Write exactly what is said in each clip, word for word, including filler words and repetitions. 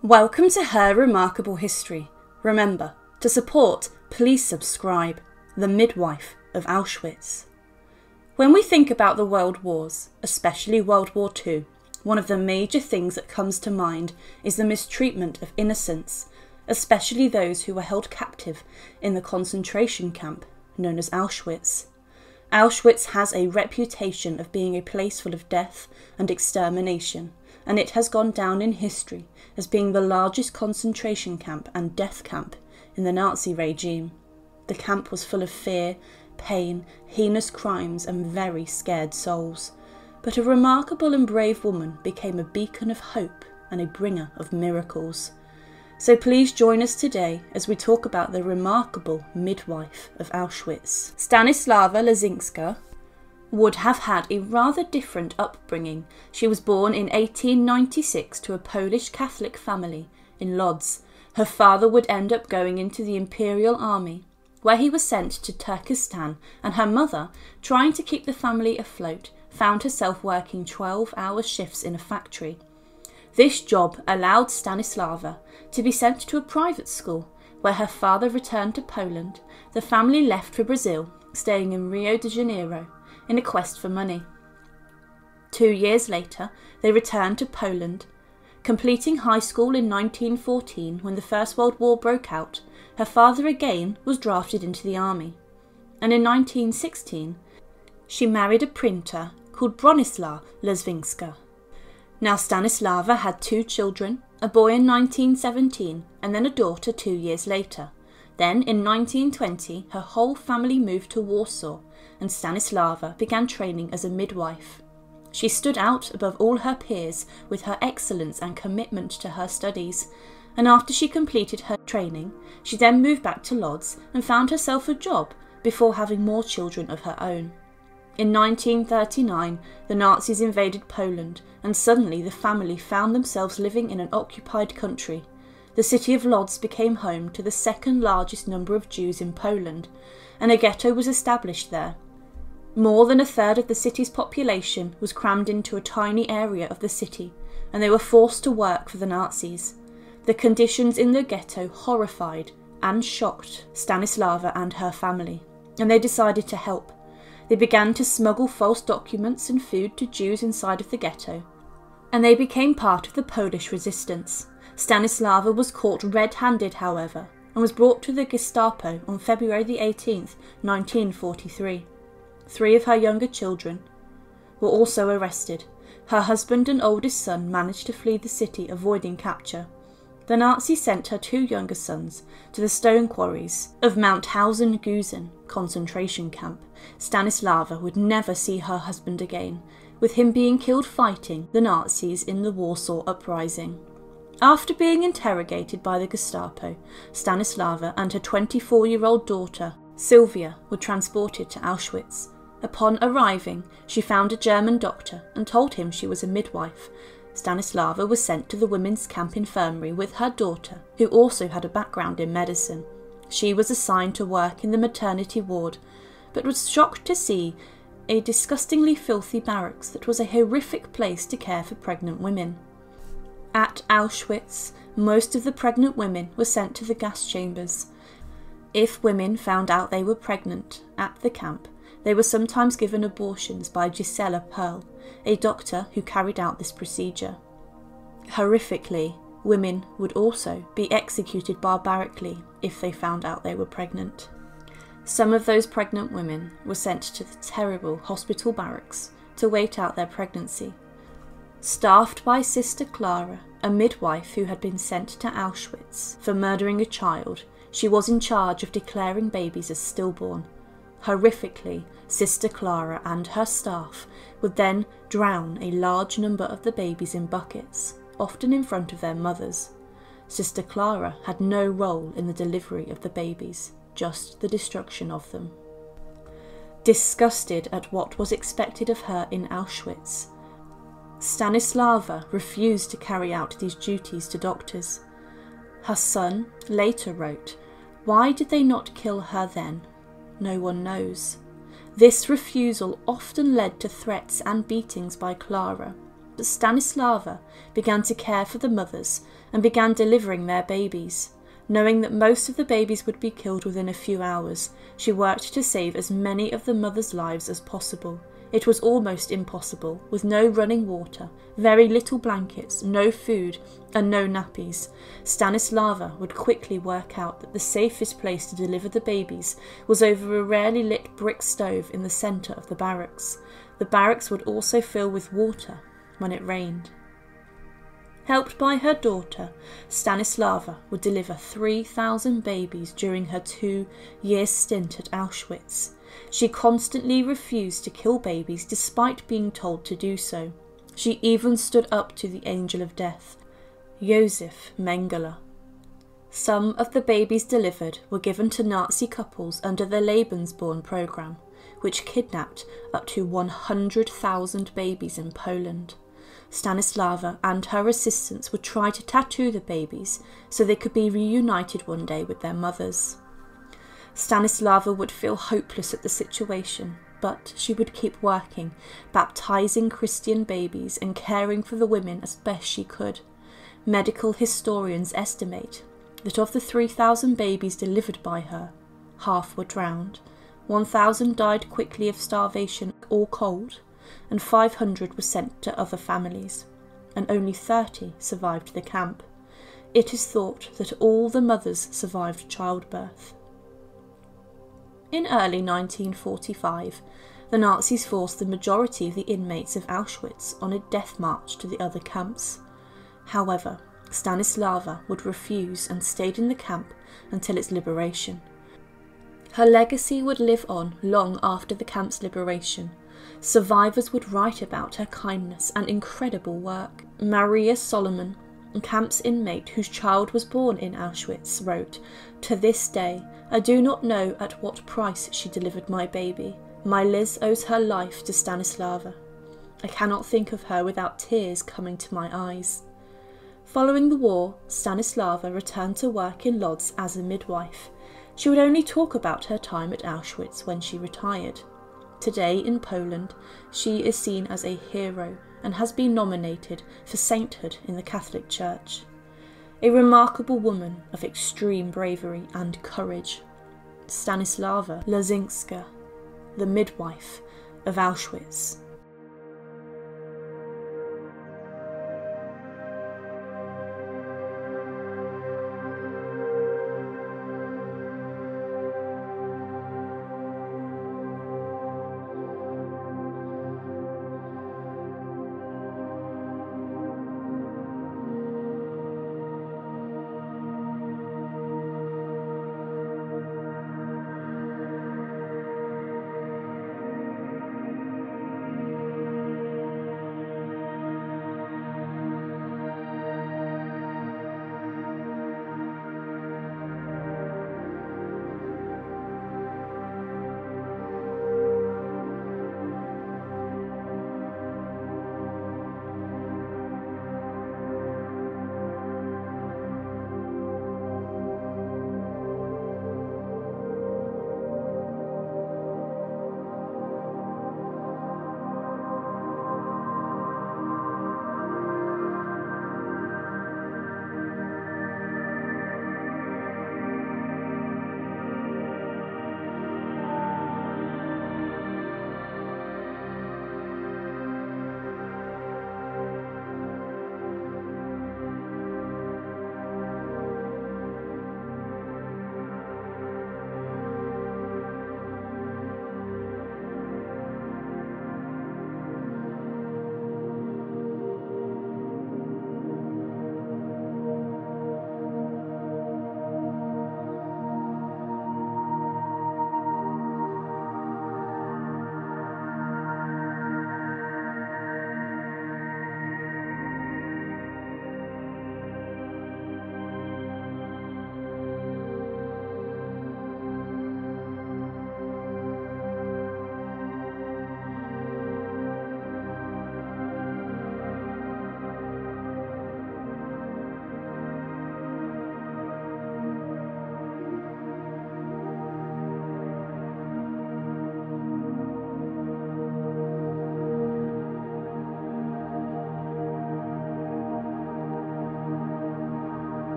Welcome to Her Remarkable History. Remember, to support, please subscribe. The Midwife of Auschwitz. When we think about the world wars, especially World War Two, one of the major things that comes to mind is the mistreatment of innocents, especially those who were held captive in the concentration camp known as Auschwitz. Auschwitz has a reputation of being a place full of death and extermination, and it has gone down in history as being the largest concentration camp and death camp in the Nazi regime. The camp was full of fear, pain, heinous crimes and very scared souls. But a remarkable and brave woman became a beacon of hope and a bringer of miracles. So please join us today as we talk about the remarkable midwife of Auschwitz. Stanisława Leszczyńska would have had a rather different upbringing. She was born in eighteen ninety-six to a Polish Catholic family in Łódź. Her father would end up going into the Imperial Army, where he was sent to Turkestan, and her mother, trying to keep the family afloat, found herself working twelve-hour shifts in a factory. This job allowed Stanisława to be sent to a private school, where her father returned to Poland. The family left for Brazil, staying in Rio de Janeiro, in a quest for money. Two years later, they returned to Poland, completing high school in nineteen fourteen when the First World War broke out. Her father again was drafted into the army, and in nineteen sixteen she married a printer called Bronisław Leszczyńska. Now Stanisława had two children, a boy in nineteen seventeen and then a daughter two years later. Then in nineteen twenty her whole family moved to Warsaw and Stanisława began training as a midwife. She stood out above all her peers with her excellence and commitment to her studies, and after she completed her training, she then moved back to Łódź and found herself a job before having more children of her own. In nineteen thirty-nine, the Nazis invaded Poland, and suddenly the family found themselves living in an occupied country. The city of Łódź became home to the second largest number of Jews in Poland, and a ghetto was established there. More than a third of the city's population was crammed into a tiny area of the city, and they were forced to work for the Nazis. The conditions in the ghetto horrified and shocked Stanisława and her family, and they decided to help. They began to smuggle false documents and food to Jews inside of the ghetto, and they became part of the Polish resistance. Stanisława was caught red-handed, however, and was brought to the Gestapo on February eighteenth, nineteen forty-three. Three of her younger children were also arrested. Her husband and oldest son managed to flee the city, avoiding capture. The Nazis sent her two younger sons to the stone quarries of Mauthausen-Gusen concentration camp. Stanisława would never see her husband again, with him being killed fighting the Nazis in the Warsaw Uprising. After being interrogated by the Gestapo, Stanisława and her twenty-four-year-old daughter, Sylvia, were transported to Auschwitz. Upon arriving, she found a German doctor and told him she was a midwife. Stanisława was sent to the women's camp infirmary with her daughter, who also had a background in medicine. She was assigned to work in the maternity ward, but was shocked to see a disgustingly filthy barracks that was a horrific place to care for pregnant women. At Auschwitz, most of the pregnant women were sent to the gas chambers. If women found out they were pregnant at the camp, they were sometimes given abortions by Gisela Pearl, a doctor who carried out this procedure. Horrifically, women would also be executed barbarically if they found out they were pregnant. Some of those pregnant women were sent to the terrible hospital barracks to wait out their pregnancy. Staffed by Sister Clara, a midwife who had been sent to Auschwitz for murdering a child, she was in charge of declaring babies as stillborn. Horrifically, Sister Clara and her staff would then drown a large number of the babies in buckets, often in front of their mothers. Sister Clara had no role in the delivery of the babies, just the destruction of them. Disgusted at what was expected of her in Auschwitz, Stanisława refused to carry out these duties to doctors. Her son later wrote, "Why did they not kill her then? No one knows." This refusal often led to threats and beatings by Clara. but Stanisława began to care for the mothers and began delivering their babies. Knowing that most of the babies would be killed within a few hours, she worked to save as many of the mothers' lives as possible. It was almost impossible, with no running water, very little blankets, no food, and no nappies. Stanisława would quickly work out that the safest place to deliver the babies was over a rarely lit brick stove in the centre of the barracks. The barracks would also fill with water when it rained. Helped by her daughter, Stanisława would deliver three thousand babies during her two-year stint at Auschwitz. She constantly refused to kill babies despite being told to do so. She even stood up to the angel of death, Josef Mengele. Some of the babies delivered were given to Nazi couples under the Lebensborn programme, which kidnapped up to one hundred thousand babies in Poland. Stanisława and her assistants would try to tattoo the babies so they could be reunited one day with their mothers. Stanisława would feel hopeless at the situation, but she would keep working, baptizing Christian babies and caring for the women as best she could. Medical historians estimate that of the three thousand babies delivered by her, half were drowned, one thousand died quickly of starvation or cold, and five hundred were sent to other families, and only thirty survived the camp. It is thought that all the mothers survived childbirth. In early nineteen forty-five, the Nazis forced the majority of the inmates of Auschwitz on a death march to the other camps. However, Stanisława would refuse and stayed in the camp until its liberation. Her legacy would live on long after the camp's liberation. Survivors would write about her kindness and incredible work. Maria Solomon, a camp's inmate whose child was born in Auschwitz, wrote, "To this day, I do not know at what price she delivered my baby. My Liz owes her life to Stanisława. I cannot think of her without tears coming to my eyes." Following the war, Stanisława returned to work in Łódź as a midwife. She would only talk about her time at Auschwitz when she retired. Today in Poland, she is seen as a hero and has been nominated for sainthood in the Catholic Church. A remarkable woman of extreme bravery and courage, Stanisława Leszczyńska, the midwife of Auschwitz.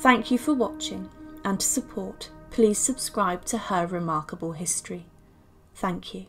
Thank you for watching, and to support, please subscribe to Her Remarkable History. Thank you.